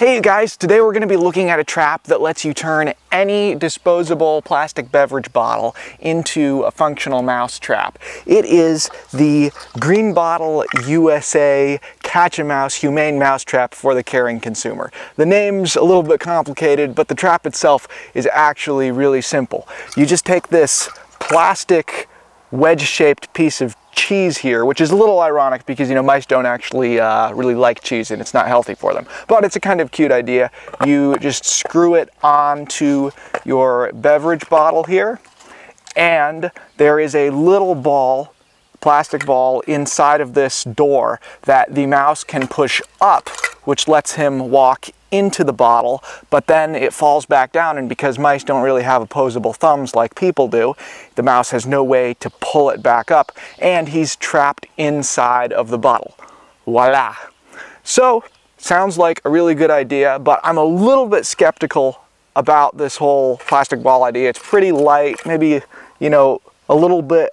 Hey you guys, today we're going to be looking at a trap that lets you turn any disposable plastic beverage bottle into a functional mouse trap. It is the Green Bottle USA Catch a Mouse Humane Mouse Trap for the Caring Consumer. The name's a little bit complicated, but the trap itself is actually really simple. You just take this plastic wedge-shaped piece of cheese here, which is a little ironic because, you know, mice don't actually really like cheese and it's not healthy for them. But it's a kind of cute idea. You just screw it onto your beverage bottle here, and there is a little ball, plastic ball, inside of this door that the mouse can push up, which lets him walk into the bottle, but then it falls back down, and because mice don't really have opposable thumbs like people do, the mouse has no way to pull it back up, and he's trapped inside of the bottle. Voila! So, sounds like a really good idea, but I'm a little bit skeptical about this whole plastic ball idea. It's pretty light, maybe, you know, a little bit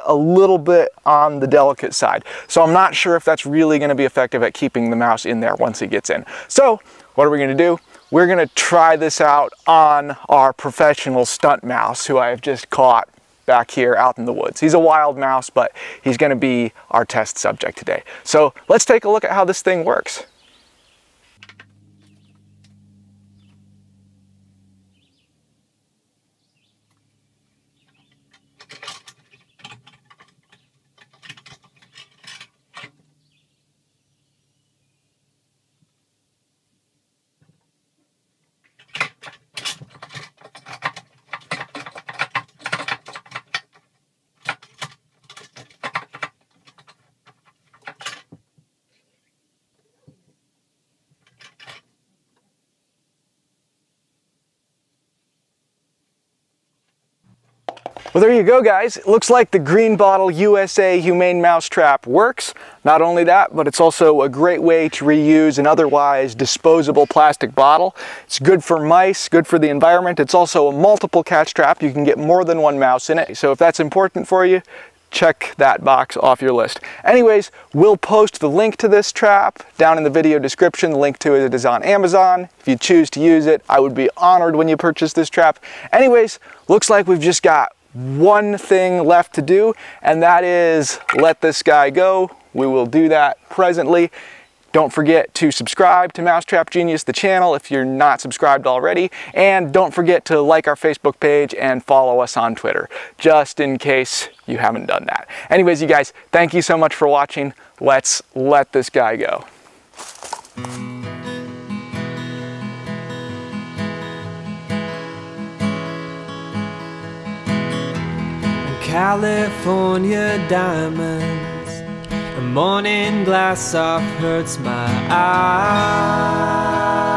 on the delicate side. So I'm not sure if that's really going to be effective at keeping the mouse in there once he gets in. So what are we going to do? We're going to try this out on our professional stunt mouse who I have just caught back here out in the woods. He's a wild mouse, but he's going to be our test subject today. So let's take a look at how this thing works. Well, there you go, guys. It looks like the Green Bottle USA Humane Mouse Trap works. Not only that, but it's also a great way to reuse an otherwise disposable plastic bottle. It's good for mice, good for the environment. It's also a multiple catch trap. You can get more than one mouse in it. So if that's important for you, check that box off your list. Anyways, we'll post the link to this trap down in the video description. The link to it is on Amazon. If you choose to use it, I would be honored when you purchase this trap. Anyways, looks like we've just got one thing left to do, and that is let this guy go. We will do that presently. Don't forget to subscribe to Mousetrap Genius, the channel, if you're not subscribed already, and don't forget to like our Facebook page and follow us on Twitter, just in case you haven't done that. Anyways, you guys, thank you so much for watching. Let's let this guy go. California diamonds, a morning glass off hurts my eyes.